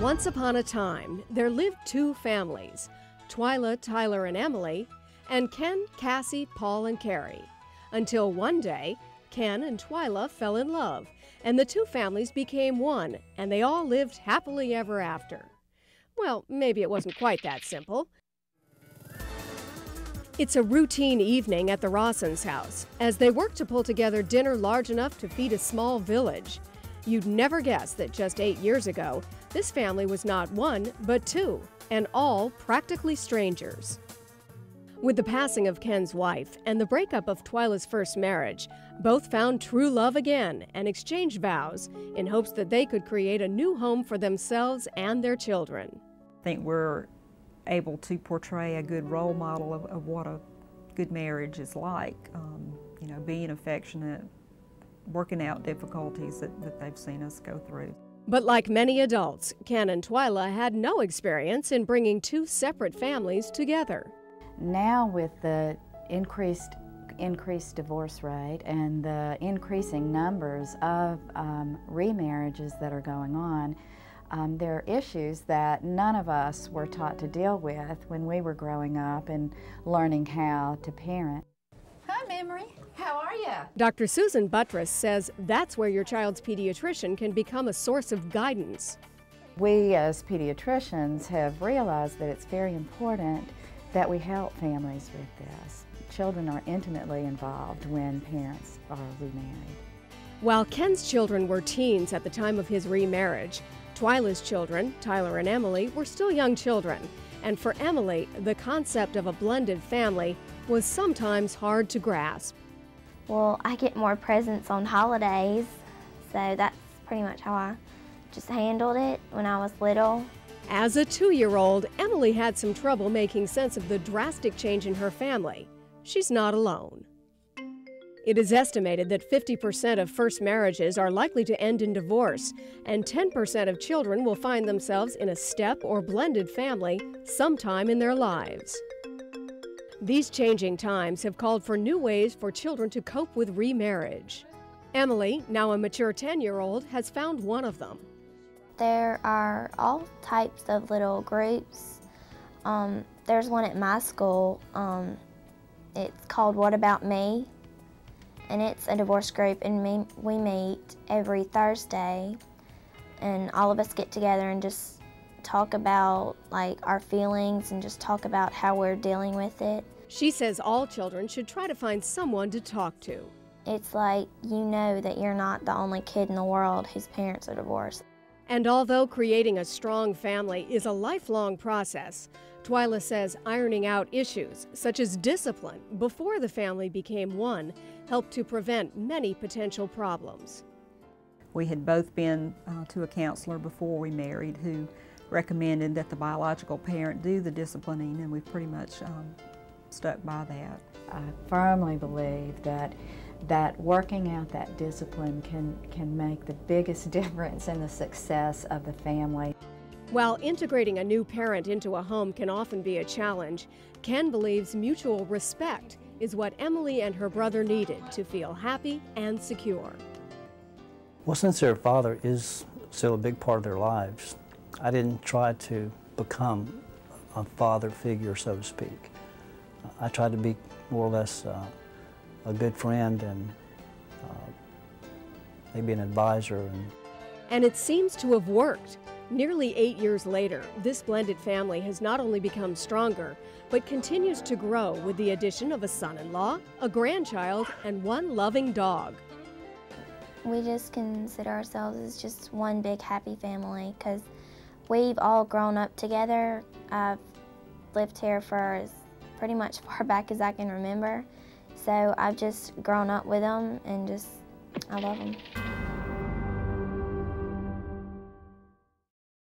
Once upon a time, there lived two families, Twyla, Tyler, and Emily, and Ken, Cassie, Paul, and Carrie, until one day, Ken and Twyla fell in love, and the two families became one, and they all lived happily ever after. Well, maybe it wasn't quite that simple. It's a routine evening at the Rawsons' house, as they work to pull together dinner large enough to feed a small village. You'd never guess that just 8 years ago, this family was not one, but two, and all practically strangers. With the passing of Ken's wife and the breakup of Twyla's first marriage, both found true love again and exchanged vows in hopes that they could create a new home for themselves and their children. I think we're able to portray a good role model of what a good marriage is like, you know, being affectionate, working out difficulties that they've seen us go through. But like many adults, Ken and Twyla had no experience in bringing two separate families together. Now with the increased divorce rate and the increasing numbers of remarriages that are going on, there are issues that none of us were taught to deal with when we were growing up and learning how to parent. Hi, Memory. How are you? Dr. Susan Buttress says that's where your child's pediatrician can become a source of guidance. We as pediatricians have realized that it's very important that we help families with this. Children are intimately involved when parents are remarried. While Ken's children were teens at the time of his remarriage, Twyla's children, Tyler and Emily, were still young children, and for Emily, the concept of a blended family was sometimes hard to grasp. Well, I get more presents on holidays, so that's pretty much how I just handled it when I was little. As a 2-year-old, Emily had some trouble making sense of the drastic change in her family. She's not alone. It is estimated that 50% of first marriages are likely to end in divorce, and 10% of children will find themselves in a step or blended family sometime in their lives. These changing times have called for new ways for children to cope with remarriage. Emily, now a mature 10-year-old, has found one of them. There are all types of little groups. There's one at my school. It's called What About Me, and it's a divorce group, and we meet every Thursday, and all of us get together and just talk about like our feelings and just talk about how we're dealing with it. She says all children should try to find someone to talk to. It's like you know that you're not the only kid in the world whose parents are divorced. And although creating a strong family is a lifelong process, Twyla says ironing out issues, such as discipline, before the family became one, helped to prevent many potential problems. We had both been to a counselor before we married who recommended that the biological parent do the disciplining, and we pretty much stuck by that. I firmly believe that working out that discipline can make the biggest difference in the success of the family. While integrating a new parent into a home can often be a challenge, Ken believes mutual respect is what Emily and her brother needed to feel happy and secure. Well, since their father is still a big part of their lives, I didn't try to become a father figure, so to speak. I tried to be more or less a good friend and maybe an advisor. And it seems to have worked. Nearly 8 years later, this blended family has not only become stronger, but continues to grow with the addition of a son-in-law, a grandchild, and one loving dog. We just consider ourselves as just one big happy family because we've all grown up together. I've lived here for as pretty much far back as I can remember. So I've just grown up with them, and I love them.